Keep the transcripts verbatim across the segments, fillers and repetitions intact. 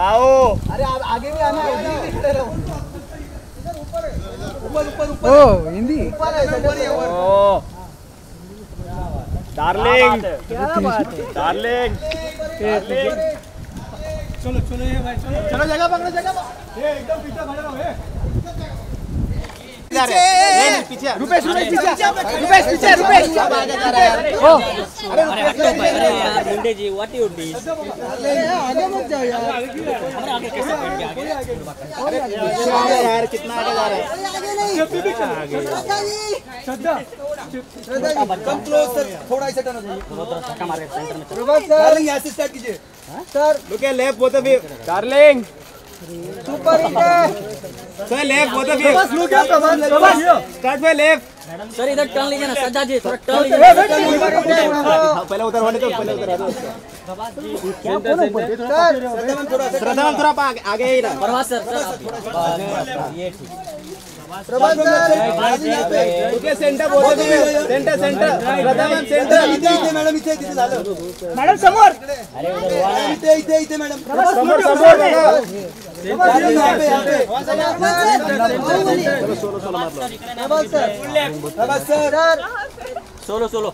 आओ। अरे आप आगे भी आना है। ऊपर ऊपर ऊपर ओ हिंदी ऊपर है ऊपर है ओ डार्लिंग क्या बात है डार्लिंग चलो चलो ये भाई चलो चलो जगह पकड़ो जगह ये एकदम पीछे खड़ा रहो ए पीछे रुपेश रुपेश पीछे रुपेश पीछे रुपेश ओ अरे हटो भाई अरे यार मुंडे जी व्हाट यू डू अरे आगे मत जाओ यार हमारे आगे कैसे बैठ गए आगे अरे यार कितना आगे जा रहा है कम क्लोज सर थोड़ा ऐसे टर्न डार्लिंग यहाँ से स्टार्ट कीजिए sir look at left both of you darling super hit sir left both of you बस look at Prabhas start by left sir इधर टर्न लीजिए ना सज्जा जी थोड़ा टर्न लीजिए पहले उधर होने दो पहले उधर प्रभास जी क्या बोलो सर प्रधान थोड़ा प्रधान थोड़ा आगे ही ना प्रभास सर सर ये प्रभास सर ओके सेंटर बोलो सेंटर सेंटर प्रधान सेंटर इथे मैडम इथे इथे झालं मैडम समोर अरे इथे इथे इथे मैडम समोर समोर Prabhas sir Prabhas sir solo solo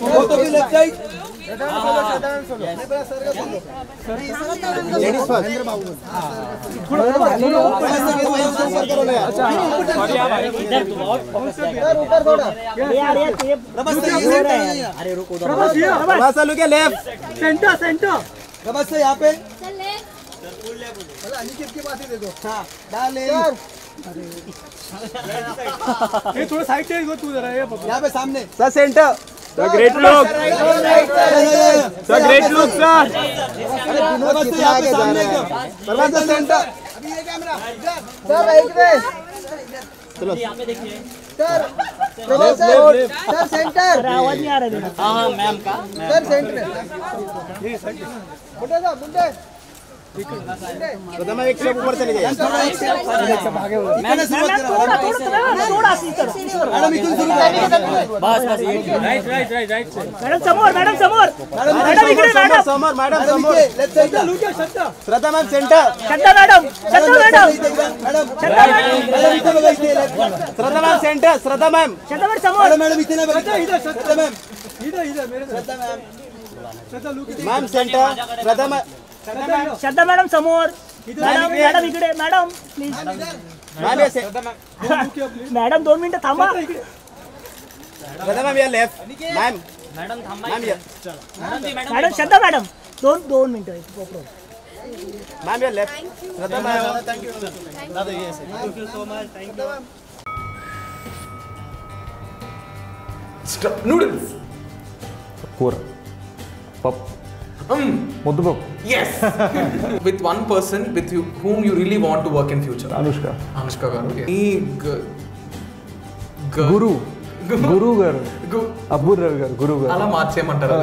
वो तो भी लेफ्ट साइड साधारण सोलो नहीं बड़ा सर का सोलो सर लेडीज फर्स्ट बाबू थोड़ा ऊपर थोड़ा यार ये अरे रुको Prabhas sir look left centre centre Prabhas sir यहां पे sir left sir full left चलो अनिकेत के पास ही देखो हां डाल ले ये थोड़ा साइड से गो तू जरा यहाँ पे सामने sir centre sir great look sir great look sir Prabhas sir centre अभी ये कैमरा सर एक पे चलो यहाँ पे देखिए sir Prabhas sir sir centre आवाज नहीं आ रहा है हाँ हाँ मैम का सर सेंटर ये सर बुड्ढे साहब बुड्ढे प्रथम एक स्टेप ऊपर चले जाइए मैंने शुरुआत थोड़ा थोड़ा थोड़ा सी करो मैडम इधर शुरू करो बस बस right right right right madam समोर मैडम समोर मैडम इकडे मैडम समोर मैडम समोर लेफ्ट साइड लुके सत्ता श्रद्धा मैम सेंटर सत्ता मैडम सत्ता मैडम मैडम सत्ता मैडम इथे बघा इथे Shraddha ma'am centre Shraddha ma'am सत्ता मैडम समोर मैडम इथे ना बघा इधर सत्ता मैम इधर इधर मेरे सत्ता मैम सत्ता लुके ma'am centre Shraddha ma'am Shraddha madam समोर मैडम मैडम इकडे मैडम प्लीज मैडम दोन मिनिटं थांबा श्रद्धा मैम या लेफ्ट मैम मैडम थांबा मैम या मैडम श्रद्धा मैडम दोन दोन मिनिटं मैम या left Shraddha ma'am thank you thank you so much thank you stuff noodles पूरा पप Um, yes. With one person with you, whom you really want to work in future. Anushka. Anushka garu. Okay. Me, Guru. Guru garu. Abbu garu. Guru garu. Ala matche mantara.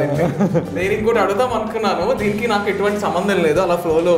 Very good. Adutha manku nanu. Deeniki naaku etvanti sambandham ledu. Ala flow lo.